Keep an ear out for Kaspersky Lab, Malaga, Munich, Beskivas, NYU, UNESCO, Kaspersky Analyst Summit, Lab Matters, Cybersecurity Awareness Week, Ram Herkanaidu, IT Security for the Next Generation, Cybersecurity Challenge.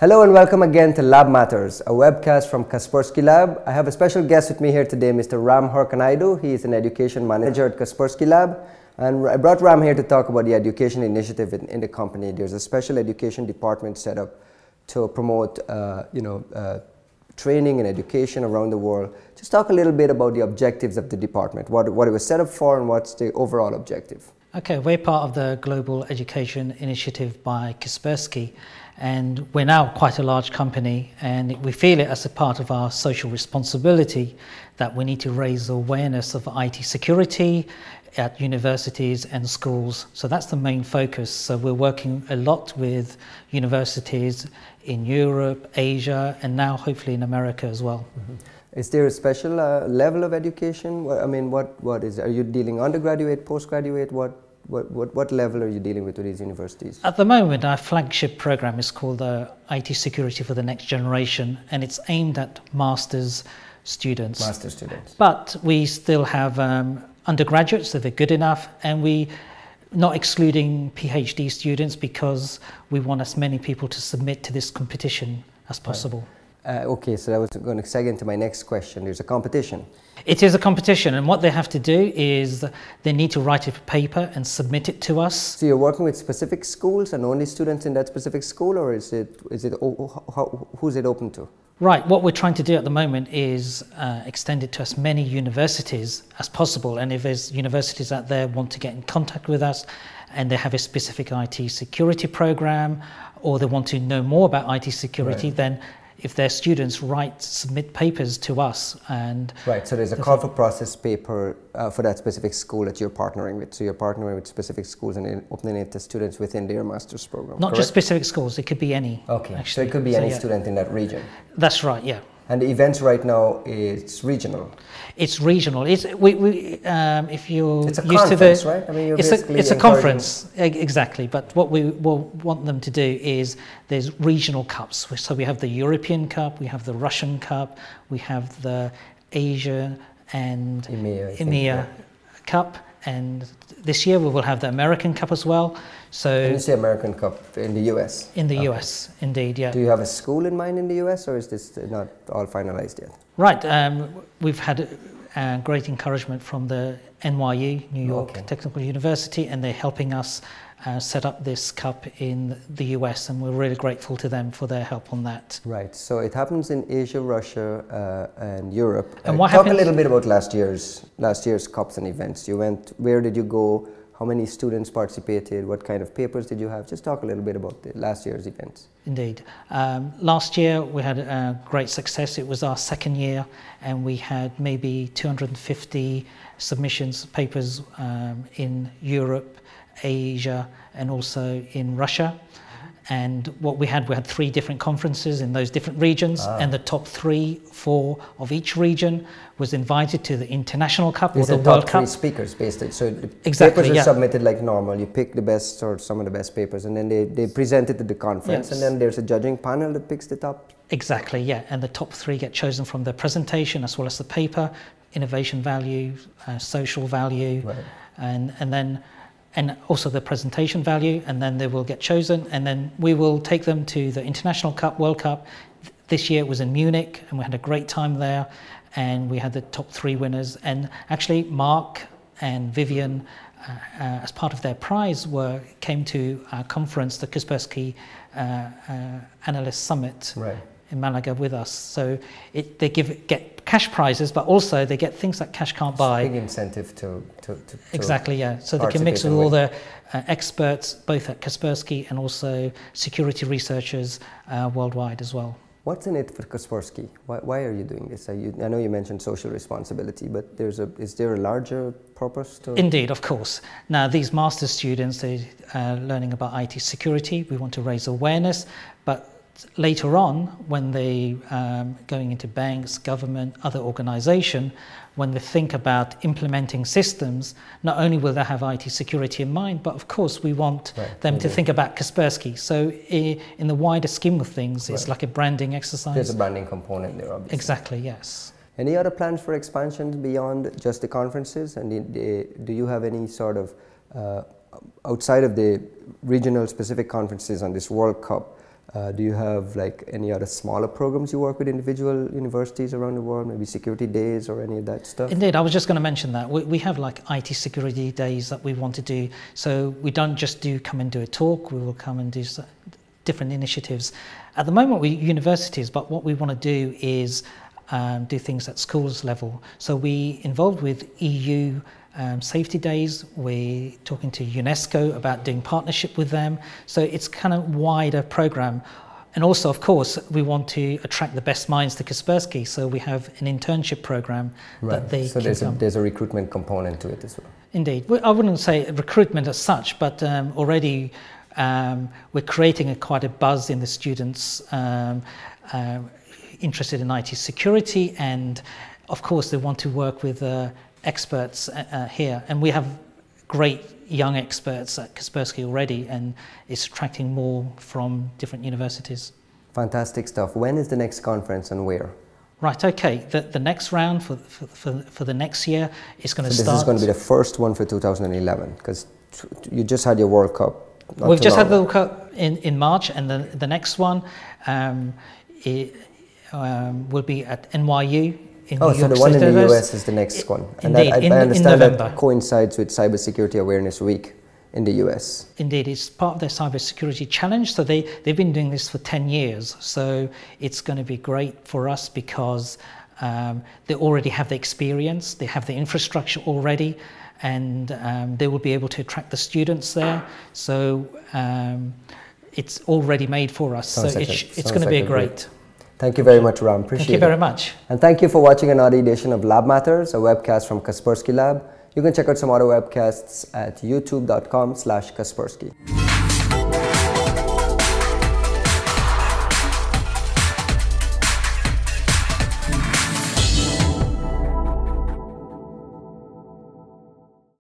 Hello and welcome again to Lab Matters, a webcast from Kaspersky Lab. I have a special guest with me here today, Mr. Ram Herkanaidu. He is an education manager at Kaspersky Lab. And I brought Ram here to talk about the education initiative in the company. There's a special education department set up to promote training and education around the world. Just talk a little bit about the objectives of the department, what it was set up for and what's the overall objective. Okay, we're part of the Global Education Initiative by Kaspersky. And we're now quite a large company, and we feel it as a part of our social responsibility that we need to raise awareness of IT security at universities and schools. So that's the main focus. So we're working a lot with universities in Europe, Asia, and now hopefully in America as well. Mm-hmm. Is there a special level of education? I mean, are you dealing undergraduate, postgraduate? What level are you dealing with these universities? At the moment, our flagship program is called the IT Security for the Next Generation, and it's aimed at master's students. But we still have undergraduates, so they're good enough, and we're not excluding PhD students because we want as many people to submit to this competition as possible. Right. Okay, so that was going to segue into my next question. There's a competition. It is a competition, and what they have to do is they need to write a paper and submit it to us. So you're working with specific schools and only students in that specific school, or who's it open to? Right, what we're trying to do at the moment is extend it to as many universities as possible, and if there's universities out there want to get in contact with us and they have a specific IT security program or they want to know more about IT security, right, then if their students submit papers to us. And right, so there's a call for process paper for that specific school that you're partnering with. So you're partnering with specific schools and opening it to students within their master's program, Not correct? Just specific schools, it could be any. Okay, actually. So it could be any student in that region. That's right, yeah. And the events right now, it's regional. It's regional. It's if you're used to the. It's a conference, right? I mean, you're basically it's a conference, exactly. But what we will want them to do is there's regional cups. So we have the European Cup, we have the Russian Cup, we have the Asia and EMEA Cup. And this year we will have the American Cup as well. So when you say American Cup, in the US? In the US, indeed, yeah. Do you have a school in mind in the US, or is this not all finalized yet? Right, we've had great encouragement from the NYU, New York Technical University, and they're helping us set up this cup in the US, and we're really grateful to them for their help on that. Right, so it happens in Asia, Russia, and Europe. And what happened? Talk a little bit about last year's cups and events. You went. Where did you go? How many students participated? What kind of papers did you have? Just talk a little bit about the last year's events. Indeed, last year we had a great success. It was our second year, and we had maybe 250 submissions, papers in Europe, Asia, and also in Russia. And what we had three different conferences in those different regions, and the top four of each region was invited to the International Cup or the World Cup. These are top three speakers, basically. So the papers are submitted like normal. You pick the best or some of the best papers, and then they present it to the conference, and then there's a judging panel that picks the top. Exactly, yeah. And the top three get chosen from their presentation as well as the paper, innovation value, social value, and also the presentation value, and then they will get chosen, and then we will take them to the International Cup, World Cup. This year it was in Munich, and we had a great time there, and we had the top three winners, and actually Mark and Vivian, as part of their prize, came to our conference, the Kaspersky Analyst Summit in Malaga with us. So they get cash prizes, but also they get things that cash can't buy. It's a big incentive to exactly, yeah. So they can mix with all the experts, both at Kaspersky and also security researchers worldwide as well. What's in it for Kaspersky? Why are you doing this? I know you mentioned social responsibility, but is there a larger purpose to it? Indeed, of course. Now, these master's students, they're learning about IT security. We want to raise awareness, but later on, when they going into banks, government, other organization, when they think about implementing systems, not only will they have IT security in mind, but of course we want them to think about Kaspersky. So in the wider scheme of things, it's like a branding exercise. There's a branding component there, obviously. Exactly, yes. Any other plans for expansion beyond just the conferences? And do you have any sort of, outside of the regional specific conferences on this World Cup, Do you have like any other smaller programs you work with individual universities around the world, maybe security days or any of that stuff? Indeed, I was just going to mention that. We have like IT security days that we want to do. So we don't just do come and do a talk, we will come and do different initiatives. At the moment we're universities, but what we want to do is do things at schools level. So we involved with EU safety days, we're talking to UNESCO about doing partnership with them. So it's kind of wider program. And also, of course, we want to attract the best minds to Kaspersky. So we have an internship program that they can. So there's a recruitment component to it as well. Indeed. I wouldn't say recruitment as such, but already we're creating quite a buzz in the students interested in IT security. And of course, they want to work with experts here, and we have great young experts at Kaspersky already, and it's attracting more from different universities. Fantastic stuff. When is the next conference and where? Right, okay, the next round for the next year is going to start. This is going to be the first one for 2011, because you just had your World Cup. We've just had the World Cup in March, and the next one will be at NYU. Oh, so the one in the US is the next one. And I understand that coincides with Cybersecurity Awareness Week in the US. Indeed, it's part of their Cybersecurity Challenge. So they've been doing this for 10 years. So it's going to be great for us because they already have the experience, they have the infrastructure already, and they will be able to attract the students there. So it's already made for us. So it's going to be great. Thank you very much, Ram. Appreciate it. Thank you very much. And thank you for watching another edition of Lab Matters, a webcast from Kaspersky Lab. You can check out some other webcasts at youtube.com/Kaspersky.